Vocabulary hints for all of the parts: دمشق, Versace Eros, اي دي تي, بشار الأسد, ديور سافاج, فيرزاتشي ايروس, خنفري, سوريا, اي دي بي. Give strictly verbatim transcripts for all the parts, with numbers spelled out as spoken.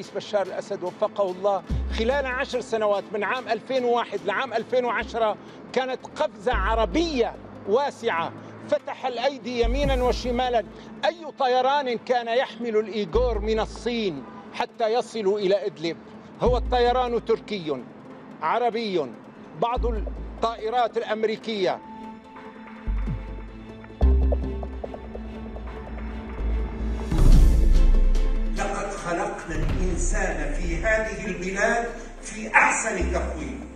الرئيس بشار الأسد وفقه الله خلال عشر سنوات من عام ألفين وواحد لعام ألفين وعشرة كانت قفزة عربية واسعة، فتح الأيدي يمينا وشمالا. أي طيران كان يحمل الإيغور من الصين حتى يصلوا إلى إدلب؟ هو الطيران تركي عربي، بعض الطائرات الأمريكية. لقد خلقنا الإنسان في هذه البلاد في أحسن تقويم،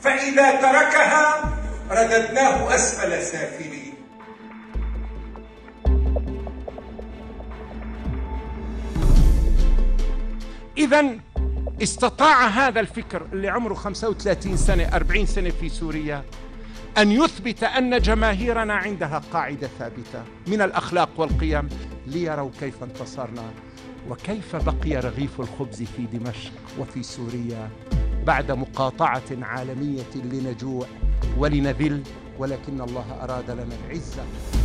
فإذا تركها رددناه أسفل سافلين. إذن استطاع هذا الفكر اللي عمره خمسة وثلاثين سنة أربعين سنة في سوريا أن يثبت أن جماهيرنا عندها قاعدة ثابتة من الأخلاق والقيم، ليروا كيف انتصرنا وكيف بقي رغيف الخبز في دمشق وفي سوريا بعد مقاطعة عالمية لنجوع ولنذل، ولكن الله أراد لنا العزة.